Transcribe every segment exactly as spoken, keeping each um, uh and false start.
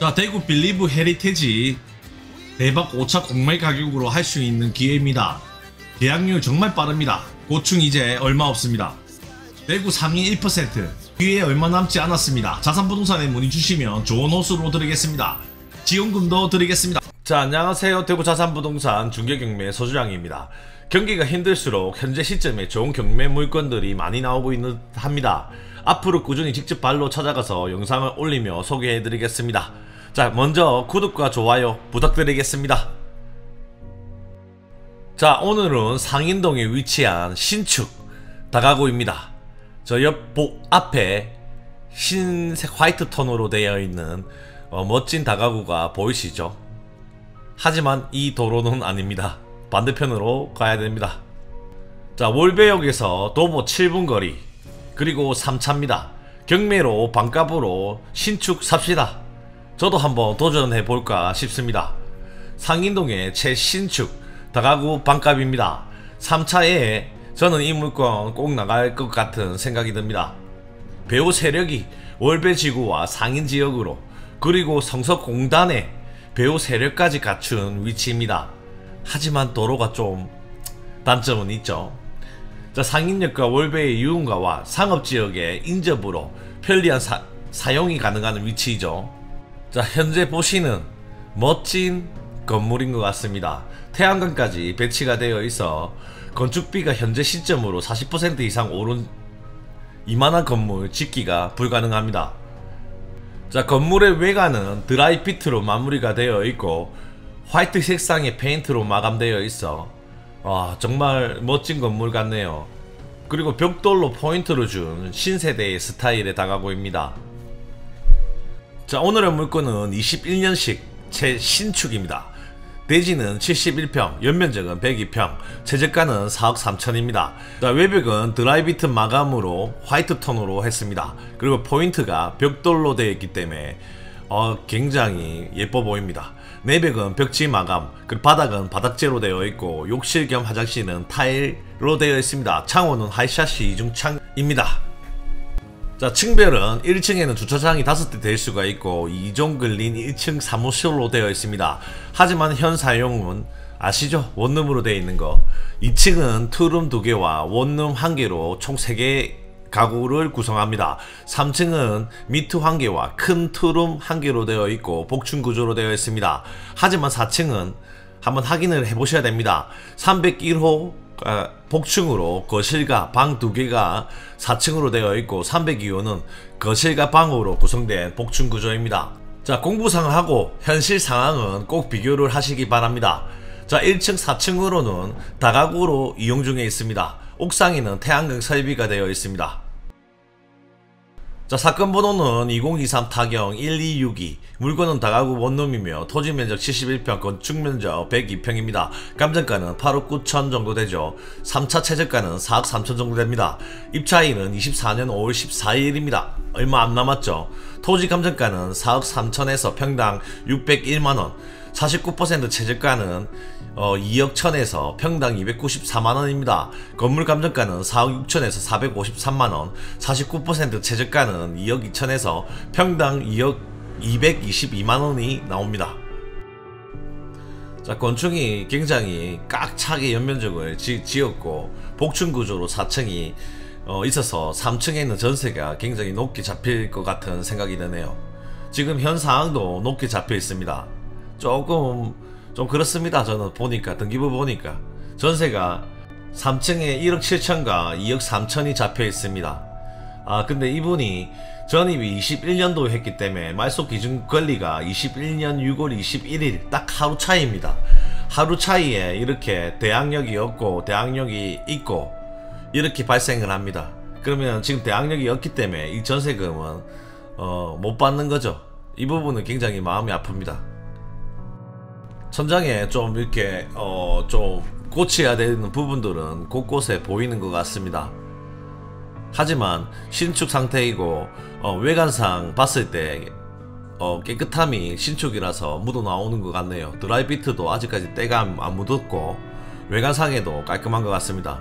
자, 대구 빌리브 헤리티지 대박 오 차 공매 가격으로 할 수 있는 기회입니다. 계약률 정말 빠릅니다. 고충 이제 얼마 없습니다. 대구 상위 일 퍼센트, 기회 얼마 남지 않았습니다. 자산부동산에 문의 주시면 좋은 호수로 드리겠습니다. 지원금도 드리겠습니다. 자, 안녕하세요. 대구 자산부동산 중개경매 서주양입니다. 경기가 힘들수록 현재 시점에 좋은 경매 물건들이 많이 나오고 있는 듯합니다. 앞으로 꾸준히 직접 발로 찾아가서 영상을 올리며 소개해드리겠습니다. 자, 먼저 구독과 좋아요 부탁드리겠습니다. 자, 오늘은 상인동에 위치한 신축 다가구입니다. 저 옆복 앞에 흰색 화이트 톤으로 되어 있는 어, 멋진 다가구가 보이시죠? 하지만 이 도로는 아닙니다. 반대편으로 가야 됩니다. 자, 월배역에서 도보 칠 분 거리, 그리고 삼 차입니다. 경매로 반값으로 신축 삽시다. 저도 한번 도전해볼까 싶습니다. 상인동의 최신축 다가구 반값입니다. 삼 차에 저는 이 물건 꼭 나갈 것 같은 생각이 듭니다. 배후 세력이 월배지구와 상인지역으로, 그리고 성서공단에 배후 세력까지 갖춘 위치입니다. 하지만 도로가 좀 단점은 있죠. 자, 상인역과 월배의 유흥가와 상업지역의 인접으로 편리한 사, 사용이 가능한 위치이죠. 자, 현재 보시는 멋진 건물인 것 같습니다. 태양광까지 배치가 되어 있어 건축비가 현재 시점으로 사십 퍼센트 이상 오른 이만한 건물 짓기가 불가능합니다. 자, 건물의 외관은 드라이빗트로 마무리가 되어 있고 화이트 색상의 페인트로 마감되어 있어 와, 정말 멋진 건물 같네요. 그리고 벽돌로 포인트를 준 신세대의 스타일의 다가구입니다. 자, 오늘의 물건은 이십일 년식 최신축입니다. 대지는 칠십일 평, 연면적은 백이 평, 최저가는 사억 삼천입니다. 자, 외벽은 드라이빗트 마감으로 화이트 톤으로 했습니다. 그리고 포인트가 벽돌로 되어 있기 때문에 어, 굉장히 예뻐 보입니다. 내벽은 벽지 마감, 그리고 바닥은 바닥재로 되어 있고 욕실 겸 화장실은 타일로 되어 있습니다. 창호는 하이샤시 이중창입니다. 자, 층별은 일 층에는 주차장이 다섯 대 될 수가 있고 이종 근린 일 층 사무실로 되어 있습니다. 하지만 현 사용은 아시죠? 원룸으로 되어 있는 거. 이 층은 투룸 두 개와 원룸 한 개로 총 세 개 가구를 구성합니다. 삼 층은 미트 한 개와 큰 투룸 한 개로 되어 있고 복층 구조로 되어 있습니다. 하지만 사 층은 한번 확인을 해보셔야 됩니다. 삼백일 호 복층으로 거실과 방 두 개가 사 층으로 되어 있고 삼백이 호는 거실과 방으로 구성된 복층 구조입니다. 자, 공부 상황하고 현실 상황은 꼭 비교를 하시기 바랍니다. 자, 일 층 사 층으로는 다가구로 이용 중에 있습니다. 옥상에는 태양광 설비가 되어 있습니다. 자, 사건 번호는 이공이삼 타경 일이육이, 물건은 다가구 원룸이며 토지 면적 칠십일 평, 건축 면적 백이 평입니다. 감정가는 팔억 구천 정도 되죠. 삼 차 최저가는 사억 삼천 정도 됩니다. 입차일은 이십사년 오월 십사일입니다. 얼마 안 남았죠. 토지 감정가는 사억 삼천에서 평당 육백일만 원, 사십구 퍼센트 최저가는 어, 이억 천에서 평당 이백구십사만 원입니다. 건물 감정가는 사억 육천에서 사백오십삼만 원, 사십구 퍼센트 최저가는 이억 이천에서 평당 이억 이백이십이만 원이 나옵니다. 자, 건축이 굉장히 깍차게 연면적을 지, 지었고 복층 구조로 사 층이 어, 있어서 삼 층에는 전세가 굉장히 높게 잡힐 것 같은 생각이 드네요. 지금 현 상황도 높게 잡혀 있습니다. 조금 좀 그렇습니다. 저는 보니까 등기부 보니까 전세가 삼 층에 일억 칠천과 이억 삼천이 잡혀 있습니다. 아, 근데 이분이 전입이 이십일 년도에 했기 때문에 말소 기준 권리가 이십일년 유월 이십일일, 딱 하루 차이입니다. 하루 차이에 이렇게 대항력이 없고 대항력이 있고 이렇게 발생을 합니다. 그러면 지금 대항력이 없기 때문에 이 전세금은 어, 못 받는 거죠. 이 부분은 굉장히 마음이 아픕니다. 천장에 좀 이렇게 어, 좀 고쳐야 되는 부분들은 곳곳에 보이는 것 같습니다. 하지만 신축 상태이고 어, 외관상 봤을 때 어, 깨끗함이 신축이라서 묻어 나오는 것 같네요. 드라이빗트도 아직까지 때가 안 묻었고 외관상에도 깔끔한 것 같습니다.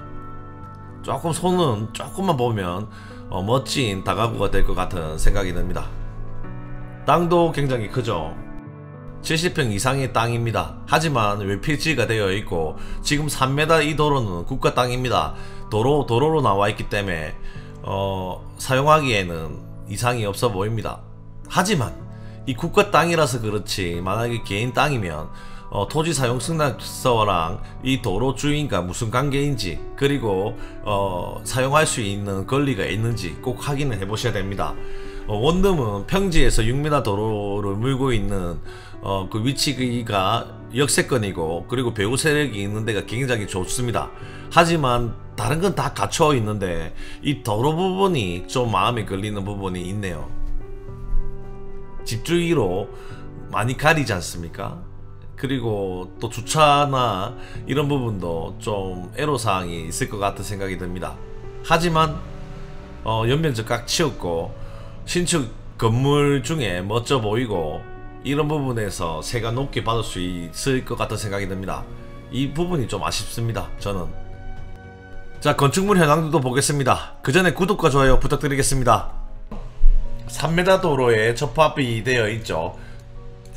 조금 손은 조금만 보면 어, 멋진 다가구가 될 것 같은 생각이 듭니다. 땅도 굉장히 크죠. 칠십 평 이상의 땅입니다. 하지만 외필지가 되어 있고 지금 삼 미터 이 도로는 국가 땅입니다. 도로, 도로로 나와 있기 때문에 어, 사용하기에는 이상이 없어 보입니다. 하지만 이 국가 땅이라서 그렇지 만약에 개인 땅이면 어, 토지 사용 승낙서랑 이 도로 주인과 무슨 관계인지 그리고 어, 사용할 수 있는 권리가 있는지 꼭 확인을 해 보셔야 됩니다. 어, 원룸은 평지에서 육 미터 도로를 물고 있는 어, 그 위치가 역세권이고 그리고 배후 세력이 있는 데가 굉장히 좋습니다. 하지만 다른 건 다 갖춰 있는데 이 도로 부분이 좀 마음에 걸리는 부분이 있네요. 집주위로 많이 가리지 않습니까? 그리고 또 주차나 이런 부분도 좀 애로사항이 있을 것 같은 생각이 듭니다. 하지만 어, 연면적 꽉 치웠고 신축 건물 중에 멋져 보이고 이런 부분에서 세가 높게 받을 수 있을 것 같은 생각이 듭니다. 이 부분이 좀 아쉽습니다, 저는. 자, 건축물 현황도 보겠습니다. 그 전에 구독과 좋아요 부탁드리겠습니다. 삼 미터 도로에 접합이 되어 있죠.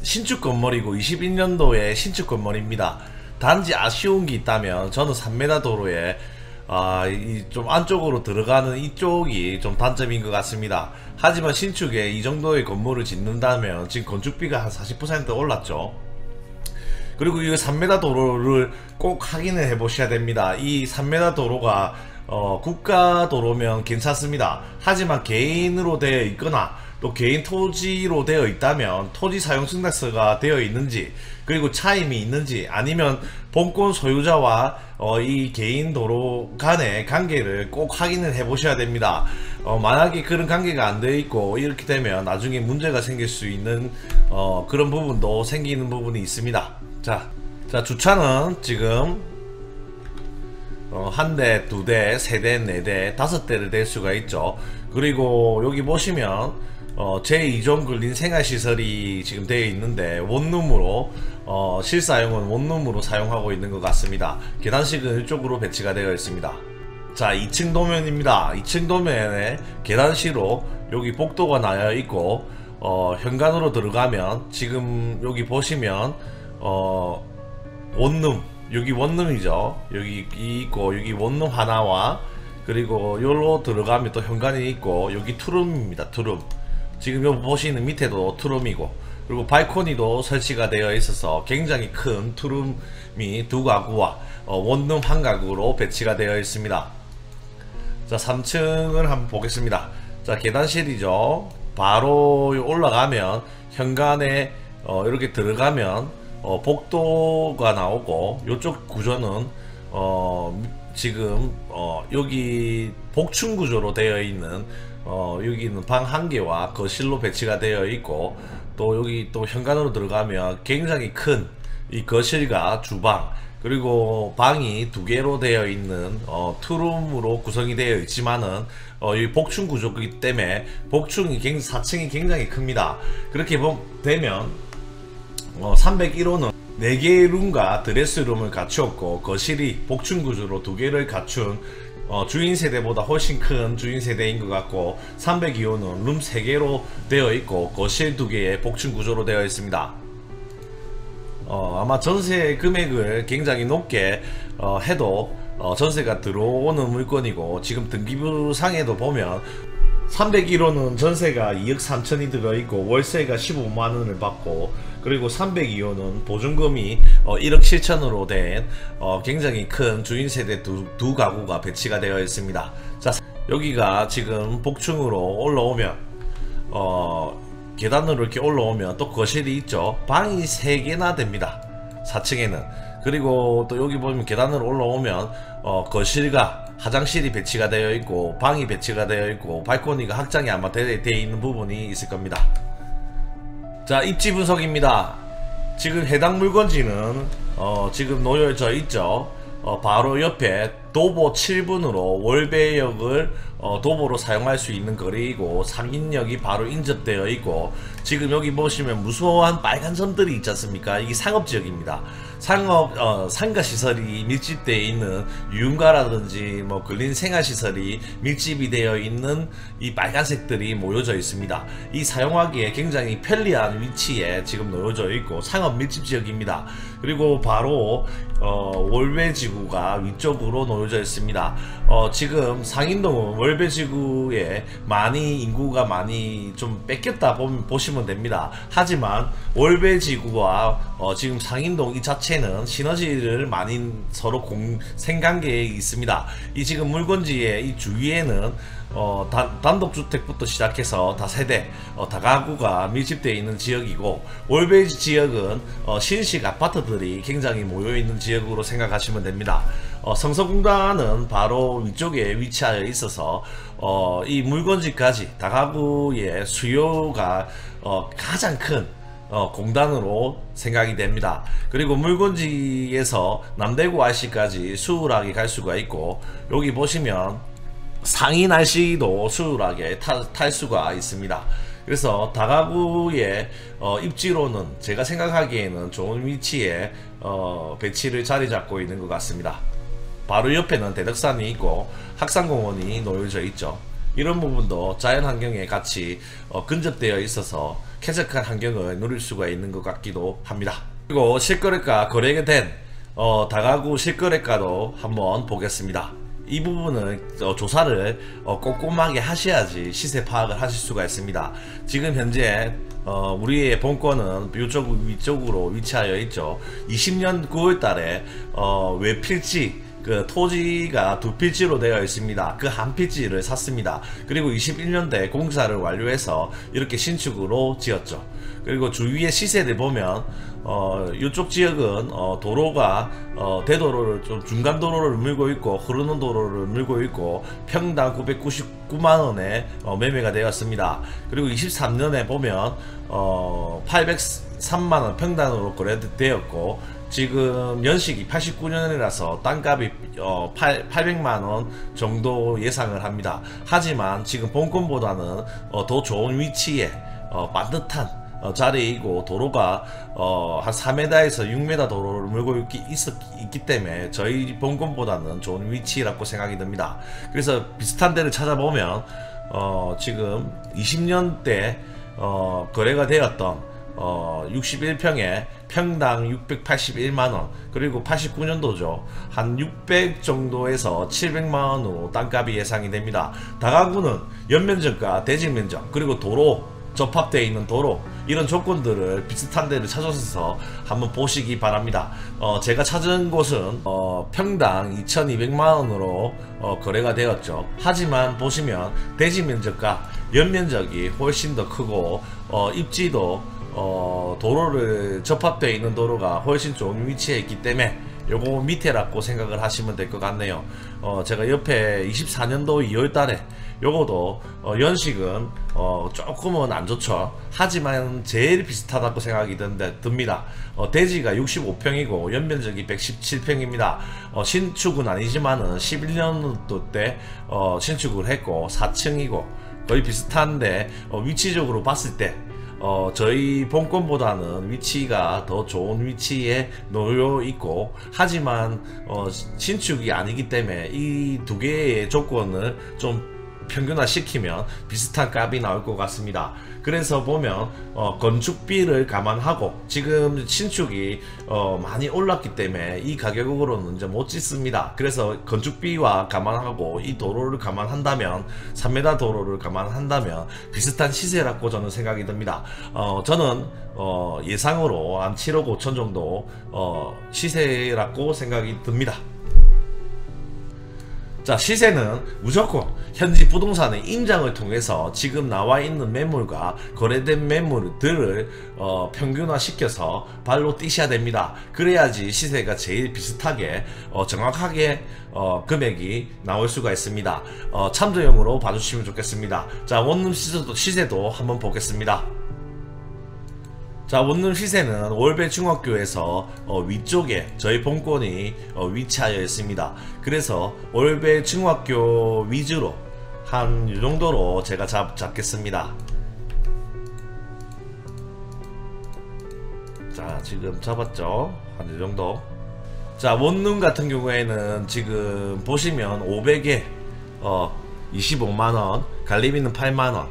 신축 건물이고 이십일 년도에 신축 건물입니다. 단지 아쉬운 게 있다면 저는 삼 미터 도로에 아, 이 좀 안쪽으로 들어가는 이쪽이 좀 단점인 것 같습니다. 하지만 신축에 이 정도의 건물을 짓는다면 지금 건축비가 한 사십 퍼센트 올랐죠. 그리고 이 삼 미터 도로를 꼭 확인을 해 보셔야 됩니다. 이 삼 미터 도로가 어, 국가 도로면 괜찮습니다. 하지만 개인으로 되어 있거나 또 개인 토지로 되어 있다면 토지 사용 승낙서가 되어 있는지 그리고 차임이 있는지 아니면 본권 소유자와 어, 이 개인 도로 간의 관계를 꼭 확인을 해 보셔야 됩니다. 어, 만약에 그런 관계가 안 되어 있고 이렇게 되면 나중에 문제가 생길 수 있는 어, 그런 부분도 생기는 부분이 있습니다. 자, 자 주차는 지금 어, 한 대, 두 대, 세 대, 네 대, 다섯 대를 댈 수가 있죠. 그리고 여기 보시면 어, 제이 종 근린 생활시설이 지금 되어 있는데 원룸으로 어, 실사용은 원룸으로 사용하고 있는 것 같습니다. 계단식은 이쪽으로 배치가 되어 있습니다. 자, 이 층 도면입니다. 이 층 도면에 계단식으로 여기 복도가 나와 있고 어, 현관으로 들어가면 지금 여기 보시면 어, 원룸 여기 원룸이죠. 여기 있고 여기 원룸 하나와 그리고 여기로 들어가면 또 현관이 있고 여기 투룸입니다. 투룸 지금 여기 보시는 밑에도 투룸이고 그리고 발코니도 설치가 되어 있어서 굉장히 큰 투룸이 두 가구와 어, 원룸 한 가구로 배치가 되어 있습니다. 자, 삼 층을 한번 보겠습니다. 자, 계단실이죠. 바로 올라가면 현관에 어, 이렇게 들어가면 어, 복도가 나오고 이쪽 구조는 어, 지금 어, 여기 복층 구조로 되어 있는 어, 여기는 방 한 개와 거실로 배치가 되어 있고 또 여기 또 현관으로 들어가면 굉장히 큰 이 거실과 주방 그리고 방이 두 개로 되어 있는 어, 투룸으로 구성이 되어 있지만은 어, 이 복층 구조이기 때문에 복층이 사 층이 굉장히 큽니다. 그렇게 되면 어, 삼백일 호는 네 개의 룸과 드레스룸을 갖추었고 거실이 복층 구조로 두 개를 갖춘 어, 주인 세대보다 훨씬 큰 주인 세대인 것 같고 삼백이 호는 룸 세 개로 되어 있고 거실 두 개의 복층 구조로 되어 있습니다. 어, 아마 전세 금액을 굉장히 높게 어, 해도 어, 전세가 들어오는 물건이고 지금 등기부상에도 보면 삼백일 호는 전세가 이억 삼천이 들어있고 월세가 십오만 원을 받고 그리고 삼백이 호는 보증금이 어, 일억 칠천으로 된 어, 굉장히 큰 주인세대 두, 두 가구가 배치가 되어 있습니다. 자, 여기가 지금 복층으로 올라오면 어, 계단으로 이렇게 올라오면 또 거실이 있죠. 방이 세 개나 됩니다. 사 층에는. 그리고 또 여기 보면 계단으로 올라오면 어, 거실과 화장실이 배치가 되어 있고 방이 배치가 되어 있고 발코니가 확장이 아마 되어 있는 부분이 있을 겁니다. 자, 입지 분석입니다. 지금 해당 물건지는 어, 지금 놓여져 있죠. 어, 바로 옆에 도보 칠 분으로 월배역을 어, 도보로 사용할 수 있는 거리이고 상인역이 바로 인접되어 있고, 지금 여기 보시면 무수한 빨간 점들이 있지 않습니까? 이게 상업지역입니다. 상업, 어, 상가시설이 밀집되어 있는 유흥가라든지 뭐 근린 생활시설이 밀집이 되어 있는 이 빨간색들이 모여져 있습니다. 이 사용하기에 굉장히 편리한 위치에 지금 놓여져 있고 상업 밀집지역입니다. 그리고 바로 어, 월배지구가 위쪽으로 놓여져 있습니다. 어, 지금 상인동은 월배지구에 많이 인구가 많이 좀 뺏겼다 보면, 보시면 됩니다. 하지만 월배지구와 어, 지금 상인동 이 자체는 시너지를 많이 서로 공, 생관계에 있습니다. 이 지금 물건지의 이 주위에는 어, 단, 단독주택부터 시작해서 다세대 어, 다가구가 밀집되어 있는 지역이고, 월배지 지역은 어, 신식 아파트들이 굉장히 모여있는 지역으로 생각하시면 됩니다. 어, 성서공단은 바로 위쪽에 위치하여 있어서 어, 이 물건지까지 다가구의 수요가 어, 가장 큰 어, 공단으로 생각이 됩니다. 그리고 물건지에서 남대구 아이씨까지 수월하게 갈 수가 있고, 여기 보시면 상인 아이씨도 수월하게 탈 수가 있습니다. 그래서 다가구의 어, 입지로는 제가 생각하기에는 좋은 위치에 어, 배치를 자리 잡고 있는 것 같습니다. 바로 옆에는 대덕산이 있고 학산공원이 놓여져 있죠. 이런 부분도 자연환경에 같이 어, 근접되어 있어서 쾌적한 환경을 누릴 수가 있는 것 같기도 합니다. 그리고 실거래가 거래된 어, 다가구 실거래가도 한번 보겠습니다. 이 부분은 조사를 꼼꼼하게 하셔야지 시세 파악을 하실 수가 있습니다. 지금 현재 우리의 본권은 이쪽 위쪽으로 위치하여 있죠. 이십 년 구월 달에 외필지 그 토지가 두 필지로 되어 있습니다. 그 한 필지를 샀습니다. 그리고 이십일 년대 공사를 완료해서 이렇게 신축으로 지었죠. 그리고 주위의 시세를 보면 어, 이쪽 지역은 어, 도로가 어, 대도로를 좀 중간 도로를 물고 있고 흐르는 도로를 물고 있고 평당 구백구십구만 원에 어, 매매가 되었습니다. 그리고 이십삼 년에 보면 어, 팔백삼만 원 평당으로 거래되었고, 지금 연식이 팔십구 년이라서 땅값이 어, 팔백만 원 정도 예상을 합니다. 하지만 지금 본권보다는 어, 더 좋은 위치에 어, 반듯한 어, 자리이고 도로가 어, 한 사 미터에서 육 미터 도로를 물고 있기, 있었, 있기 때문에 저희 본권보다는 좋은 위치라고 생각이 듭니다. 그래서 비슷한 데를 찾아보면 어, 지금 이십 년대 어, 거래가 되었던 어, 육십일 평에 평당 육백팔십일만 원, 그리고 팔십구 년도죠. 한 육백 정도에서 칠백만 원으로 땅값이 예상이 됩니다. 다가구는 연면적과 대지면적, 그리고 도로, 접합되어 있는 도로, 이런 조건들을 비슷한 데를 찾으셔서 한번 보시기 바랍니다. 어, 제가 찾은 곳은 어, 평당 이천이백만 원으로 어, 거래가 되었죠. 하지만 보시면 대지면적과 연면적이 훨씬 더 크고 어, 입지도 어, 도로를 접합되어 있는 도로가 훨씬 좋은 위치에 있기 때문에 요거 밑에라고 생각을 하시면 될 것 같네요. 어, 제가 옆에 이십사 년도 이월 달에 요거도 어, 연식은 어, 조금은 안 좋죠. 하지만 제일 비슷하다고 생각이 듭니다. 어, 대지가 육십오 평이고 연면적이 백십칠 평입니다. 어, 신축은 아니지만은 십일 년도 때 어, 신축을 했고 사 층이고 거의 비슷한데 어, 위치적으로 봤을 때 어, 저희 본권보다는 위치가 더 좋은 위치에 놓여 있고, 하지만 어, 신축이 아니기 때문에 이 두 개의 조건을 좀 평균화시키면 비슷한 값이 나올 것 같습니다. 그래서 보면 어, 건축비를 감안하고 지금 신축이 어, 많이 올랐기 때문에 이 가격으로는 이제 못 짓습니다. 그래서 건축비와 감안하고 이 도로를 감안한다면 삼 미터 도로를 감안한다면 비슷한 시세라고 저는 생각이 듭니다. 어, 저는 어, 예상으로 한 칠억 오천 정도 어, 시세라고 생각이 듭니다. 자, 시세는 무조건 현지 부동산의 임장을 통해서 지금 나와 있는 매물과 거래된 매물들을 어, 평균화시켜서 발로 뛰셔야 됩니다. 그래야지 시세가 제일 비슷하게 어, 정확하게 어, 금액이 나올 수가 있습니다. 어, 참조용으로 봐주시면 좋겠습니다. 자, 원룸 시세도, 시세도 한번 보겠습니다. 자, 원룸 시세는 월배 중학교에서 어, 위쪽에 저희 본권이 어, 위치하여 있습니다. 그래서 월배 중학교 위주로 한 요정도로 제가 잡, 잡겠습니다. 자, 지금 잡았죠? 한 요정도. 자, 원룸 같은 경우에는 지금 보시면 오백에 어, 이십오만 원, 갈리비는 팔만 원,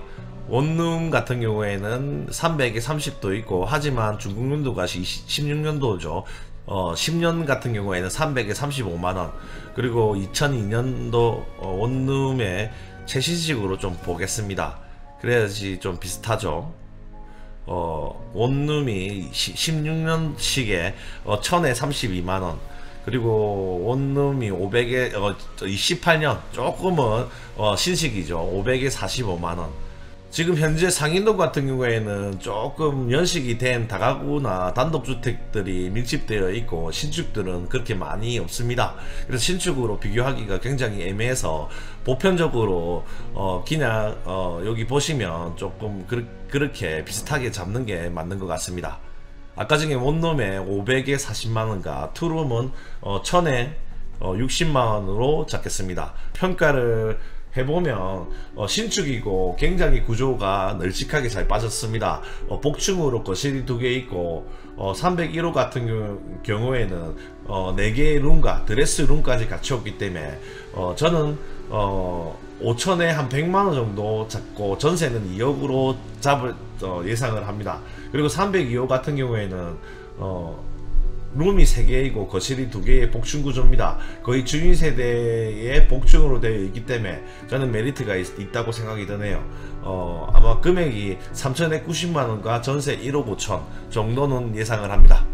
원룸 같은 경우에는 삼백에 삼십도 있고, 하지만 중국년도가 십육년도죠. 어, 십년 같은 경우에는 삼백에 삼십오만 원, 그리고 이천이년도 원룸의 최신식으로 좀 보겠습니다. 그래야지 좀 비슷하죠. 어, 원룸이 십육년식에 어, 천에 삼십이만 원, 그리고 원룸이 오백에 어, 이십팔년 조금은 어, 신식이죠. 오백에 사십오만 원. 지금 현재 상인동 같은 경우에는 조금 연식이 된 다가구나 단독주택들이 밀집되어 있고, 신축들은 그렇게 많이 없습니다. 그래서 신축으로 비교하기가 굉장히 애매해서 보편적으로 어 그냥 어 여기 보시면 조금 그, 그렇게 비슷하게 잡는 게 맞는 것 같습니다. 아까 전에 원룸에 오백에 사십만 원과 투룸은 어 천에 어 육십만 원으로 잡겠습니다. 평가를 해보면 어, 신축이고 굉장히 구조가 널찍하게 잘 빠졌습니다. 어, 복층으로 거실이 두 개 있고, 어, 삼백일호 같은 경우, 경우에는 어, 네 개의 룸과 드레스룸까지 갖추었기 때문에 어, 저는 어, 오천에 한 백만 원 정도 잡고, 전세는 이억으로 잡을 어, 예상을 합니다. 그리고 삼백이호 같은 경우에는 어, 룸이 세 개이고 거실이 두 개의 복층 구조입니다. 거의 주인 세대의 복층으로 되어 있기 때문에 저는 메리트가 있, 있다고 생각이 드네요. 어, 아마 금액이 삼천에 구십만 원과 전세 일억 오천 정도는 예상을 합니다.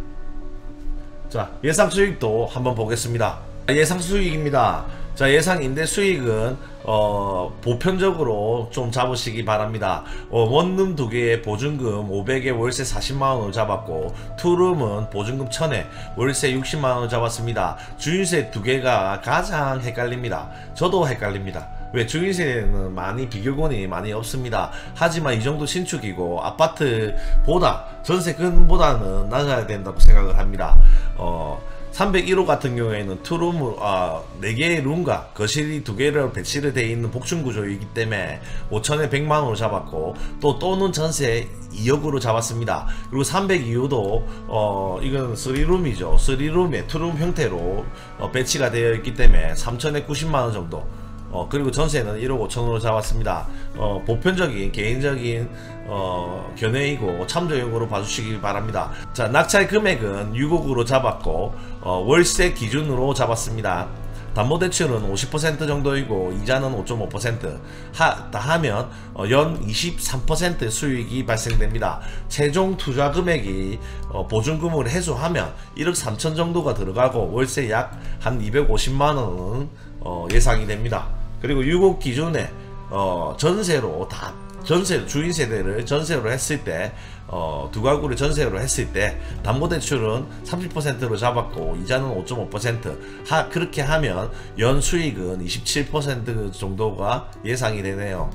자, 예상 수익도 한번 보겠습니다. 예상 수익입니다. 자, 예상 임대 수익은 어, 보편적으로 좀 잡으시기 바랍니다. 어, 원룸 두 개에 보증금 오백에 월세 사십만 원을 잡았고, 투룸은 보증금 천에 월세 육십만 원을 잡았습니다. 주인세 두 개가 가장 헷갈립니다. 저도 헷갈립니다. 왜? 주인세는 많이 비교군이 많이 없습니다. 하지만 이 정도 신축이고 아파트보다 전세금보다는 낮아야 된다고 생각을 합니다. 어, 삼백일호 같은 경우에는 투룸, 아, 네 개의 룸과 거실이 두 개로 배치를 되어 있는 복층 구조이기 때문에 오천에 백만 원으로 잡았고, 또 또는 전세 이억으로 잡았습니다. 그리고 삼백이호도 어, 이건 쓰리룸이죠. 쓰리룸에 투룸 형태로 어, 배치가 되어 있기 때문에 삼천에 구십만 원 정도, 어, 그리고 전세는 일억 오천으로 잡았습니다. 어, 보편적인 개인적인 어, 견해이고 참조용으로 봐주시기 바랍니다. 자, 낙찰 금액은 육억으로 잡았고, 어, 월세 기준으로 잡았습니다. 담보대출은 오십 퍼센트 정도이고 이자는 오 점 오 퍼센트 다 하면 어, 연 이십삼 퍼센트 수익이 발생됩니다. 최종 투자 금액이 어, 보증금을 해소하면 일억 삼천 정도가 들어가고, 월세 약 한 이백오십만 원은 어, 예상이 됩니다. 그리고 육억 기준에 어, 전세로 다 전세 주인 세대를 전세로 했을 때, 어, 두 가구를 전세로 했을 때 담보대출은 삼십 퍼센트로 잡았고 이자는 오 점 오 퍼센트 하, 그렇게 하면 연 수익은 이십칠 퍼센트 정도가 예상이 되네요.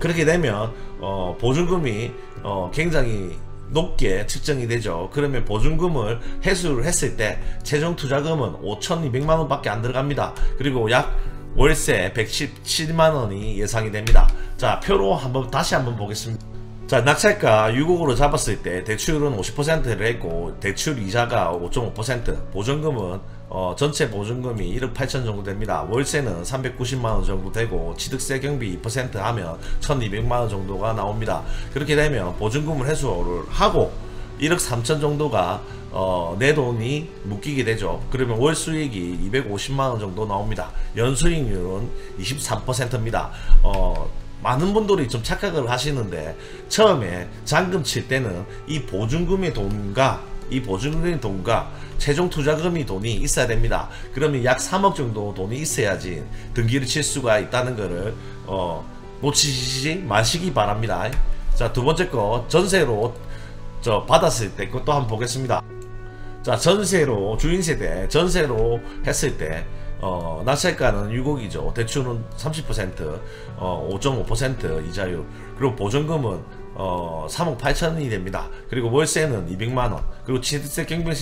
그렇게 되면 어, 보증금이 어, 굉장히 높게 측정이 되죠. 그러면 보증금을 회수를 했을 때 최종 투자금은 오천이백만 원 밖에 안 들어갑니다. 그리고 약 월세 백십칠만 원이 예상이 됩니다. 자, 표로 한번 다시 한번 보겠습니다. 자, 낙찰가 육억으로 잡았을 때 대출은 오십 퍼센트를 했고, 대출 이자가 오 점 오 퍼센트, 보증금은 어, 전체 보증금이 일억 팔천 정도 됩니다. 월세는 삼백구십만 원 정도 되고, 취득세 경비 이 퍼센트 하면 천이백만 원 정도가 나옵니다. 그렇게 되면 보증금을 회수를 하고 일억 삼천 정도가 어, 내 돈이 묶이게 되죠. 그러면 월 수익이 이백오십만 원 정도 나옵니다. 연 수익률은 이십삼 퍼센트입니다. 어, 많은 분들이 좀 착각을 하시는데, 처음에 잔금 칠 때는 이 보증금의 돈과 이 보증금의 돈과 최종 투자금이 돈이 있어야 됩니다. 그러면 약 삼억 정도 돈이 있어야지 등기를 칠 수가 있다는 것을 어, 놓치지 마시기 바랍니다. 자, 두 번째 거 전세로 저 받았을 때 그것도 한번 보겠습니다. 자, 전세로 주인세대 전세로 했을 때 어, 낙찰가는 육억이죠. 대출은 삼십 퍼센트, 어, 오 점 오 퍼센트 이자율, 그리고 보증금은 어, 삼억 팔천이 됩니다. 그리고 월세는 이백만 원, 그리고 취득세 경비,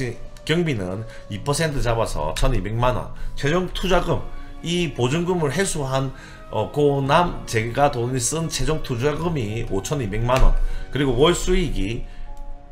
경비는 이 퍼센트 잡아서 천이백만 원, 최종 투자금 이 보증금을 회수한 어, 고남 제가 돈을 쓴 최종 투자금이 오천이백만 원, 그리고 월수익이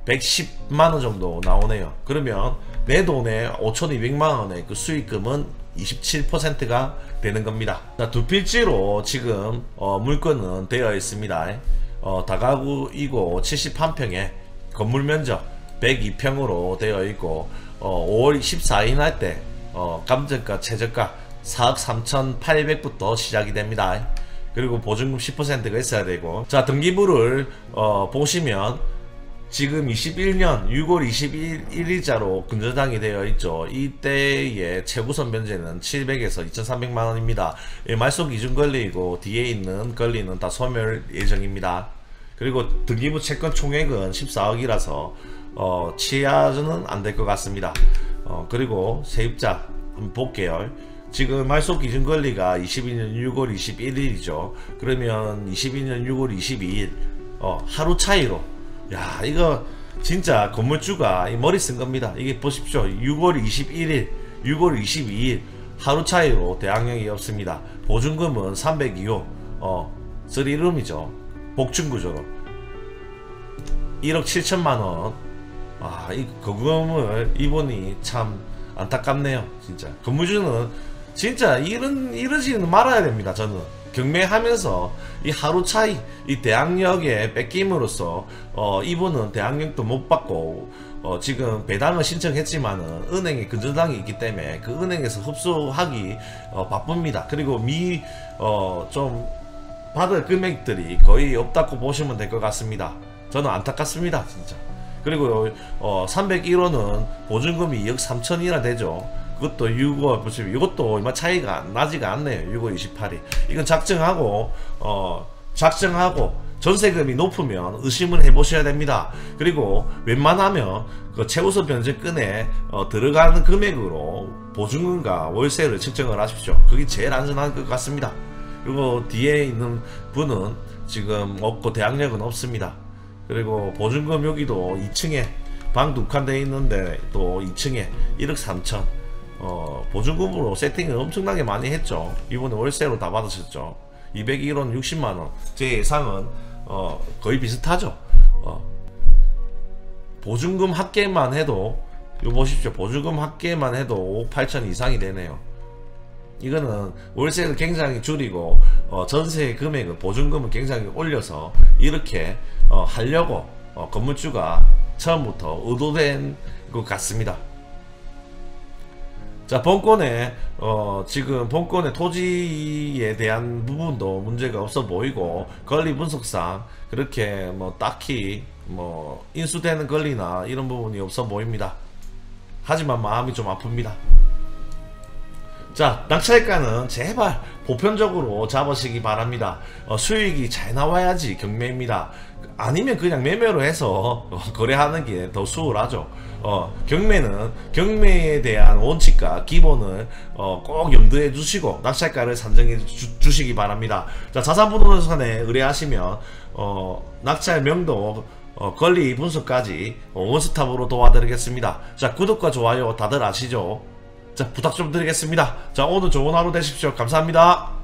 백십만 원 정도 나오네요. 그러면 내 돈에 오천이백만 원의 그 수익금은 이십칠 퍼센트가 되는 겁니다. 자, 두 필지로 지금 어, 물건은 되어 있습니다. 어, 다가구이고 칠십일 평에 건물 면적 백이 평으로 되어 있고 어, 오월 십사일 날 때 어, 감정가 최저가 사억 삼천팔백부터 시작이 됩니다. 그리고 보증금 십 퍼센트가 있어야 되고, 자 등기부를 어, 보시면 지금 이십일년 유월 이십일일자로 근저당이 되어 있죠. 이때의 최우선 변제는 칠백에서 이천삼백만 원입니다. 말소 기준 권리이고 뒤에 있는 권리는 다 소멸 예정입니다. 그리고 등기부 채권 총액은 십사억이라서 어, 취하는 안 될 것 같습니다. 어, 그리고 세입자 한번 볼게요. 지금 말소 기준 권리가 이십이년 유월 이십일일이죠. 그러면 이십이년 유월 이십이일 어, 하루 차이로, 야 이거 진짜 건물주가 머리 쓴 겁니다. 이게 보십시오. 유월 이십일일 유월 이십이일 하루 차이로 대항력이 없습니다. 보증금은 삼백이호 어, 쓰리룸이죠 복층구조로 일억 칠천만 원. 아, 이 거금을 이분이 참 안타깝네요. 진짜 건물주는 진짜 이런 이러지는 말아야 됩니다. 저는 경매하면서 이 하루 차이, 이 대항력의 뺏김으로써 어, 이분은 대항력도 못 받고 어, 지금 배당을 신청했지만은 은행에 근저당이 있기 때문에 그 은행에서 흡수하기 어, 바쁩니다. 그리고 미 어, 좀 받을 금액들이 거의 없다고 보시면 될 것 같습니다. 저는 안타깝습니다, 진짜. 그리고 어, 삼백일호는 보증금이 이억 삼천이나 되죠. 그것도 유월, 보시면 이것도 얼마 차이가 나지가 않네요. 유월 이십팔일. 이건 작정하고, 어, 작정하고, 전세금이 높으면 의심을 해보셔야 됩니다. 그리고 웬만하면 그 최우선 변제권에 어, 들어가는 금액으로 보증금과 월세를 측정을 하십시오. 그게 제일 안전한 것 같습니다. 그리고 뒤에 있는 분은 지금 없고 대항력은 없습니다. 그리고 보증금 여기도 이층에 방 두 칸 돼 있는데 또 이층에 일억 삼천. 어, 보증금으로 세팅을 엄청나게 많이 했죠. 이번에 월세로 다 받으셨죠. 이백일호는 육십만 원. 제 예상은 어, 거의 비슷하죠. 어, 보증금 합계만 해도 이거 보십시오. 보증금 합계만 해도 오억 팔천 이상이 되네요. 이거는 월세를 굉장히 줄이고 어, 전세 금액을 보증금을 굉장히 올려서 이렇게 어, 하려고 어, 건물주가 처음부터 의도된 것 같습니다. 자, 본권에 어, 지금 본권의 토지에 대한 부분도 문제가 없어 보이고 권리 분석상 그렇게 뭐 딱히 뭐 인수되는 권리나 이런 부분이 없어 보입니다. 하지만 마음이 좀 아픕니다. 자, 낙찰가는 제발 보편적으로 잡으시기 바랍니다. 어, 수익이 잘 나와야지 경매입니다. 아니면 그냥 매매로 해서 거래하는 게 더 수월하죠. 어, 경매는 경매에 대한 원칙과 기본을 어, 꼭 염두해 주시고 낙찰가를 산정해 주, 주시기 바랍니다. 자, 자산부동산에 의뢰하시면 어, 낙찰 명도 어, 권리 분석까지 어, 원스톱으로 도와드리겠습니다. 자, 구독과 좋아요 다들 아시죠? 자, 부탁 좀 드리겠습니다. 자, 오늘 좋은 하루 되십시오. 감사합니다.